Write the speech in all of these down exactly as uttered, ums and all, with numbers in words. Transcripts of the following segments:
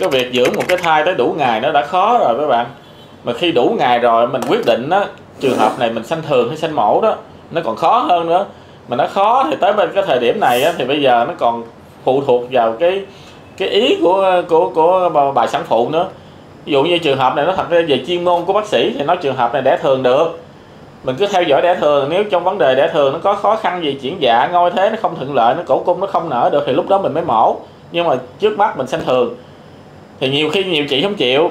Cái việc giữ một cái thai tới đủ ngày nó đã khó rồi các bạn, mà khi đủ ngày rồi mình quyết định đó, trường hợp này mình sanh thường hay sanh mổ đó, nó còn khó hơn nữa. Mà nó khó thì tới bên cái thời điểm này á, thì bây giờ nó còn phụ thuộc vào cái cái ý của của của bà sản phụ nữa. Ví dụ như trường hợp này nó thật ra về chuyên môn của bác sĩ thì nói trường hợp này đẻ thường được, mình cứ theo dõi đẻ thường. Nếu trong vấn đề đẻ thường nó có khó khăn gì chuyển dạ, ngôi thế nó không thuận lợi, nó cổ cung nó không nở được thì lúc đó mình mới mổ. Nhưng mà trước mắt mình sanh thường thì nhiều khi nhiều chị không chịu,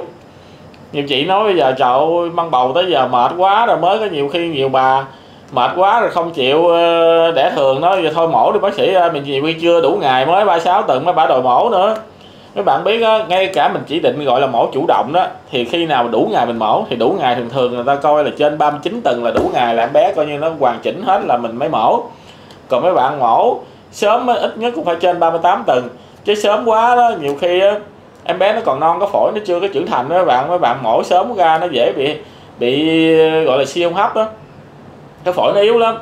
nhiều chị nói bây giờ trời ơi mang bầu tới giờ mệt quá rồi, mới có nhiều khi nhiều bà mệt quá rồi không chịu đẻ thường, nói giờ thôi mổ đi bác sĩ ơi, mình nhiều khi chưa đủ ngày mới ba mươi sáu tuần mới bà đòi mổ nữa. Các bạn biết đó, ngay cả mình chỉ định gọi là mổ chủ động đó, thì khi nào đủ ngày mình mổ, thì đủ ngày thường thường người ta coi là trên ba mươi chín tuần là đủ ngày là em bé coi như nó hoàn chỉnh hết là mình mới mổ. Còn mấy bạn mổ sớm ít nhất cũng phải trên ba mươi tám tuần, chứ sớm quá đó nhiều khi đó, em bé nó còn non, có phổi nó chưa có trưởng thành đó các bạn. Mấy bạn mổ sớm ra nó dễ bị bị gọi là siêu hô hấp đó, cái phổi nó yếu lắm.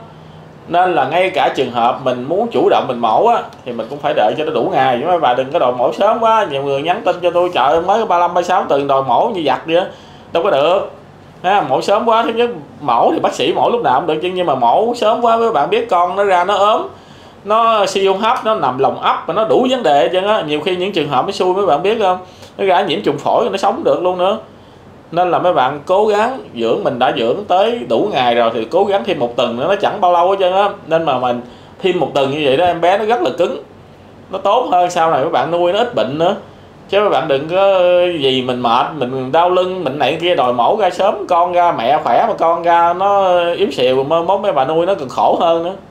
Nên là ngay cả trường hợp mình muốn chủ động mình mổ á, thì mình cũng phải đợi cho nó đủ ngày. Mấy bà đừng có đòi mổ sớm quá. Nhiều người nhắn tin cho tôi chợ mới ba mươi lăm ba mươi sáu tuần đòi mổ như giặt vậy á, đâu có được ha. Mổ sớm quá, thứ nhất mổ thì bác sĩ mổ lúc nào cũng được, nhưng mà mổ sớm quá các bạn biết con nó ra nó ốm, nó siêu hô hấp, nó nằm lồng ấp mà nó đủ vấn đề chứ á. Nhiều khi những trường hợp mới xui mấy bạn biết không, nó ra nhiễm trùng phổi nó sống được luôn nữa. Nên là mấy bạn cố gắng dưỡng, mình đã dưỡng tới đủ ngày rồi thì cố gắng thêm một tuần nữa, nó chẳng bao lâu hết trơn á. Nên mà mình thêm một tuần như vậy đó em bé nó rất là cứng, nó tốt hơn sau này các bạn nuôi nó ít bệnh nữa. Chứ các bạn đừng có gì mình mệt mình đau lưng mình này kia đòi mổ ra sớm, con ra mẹ khỏe mà con ra nó yếu xìu, mốt mấy bà nuôi nó còn khổ hơn nữa.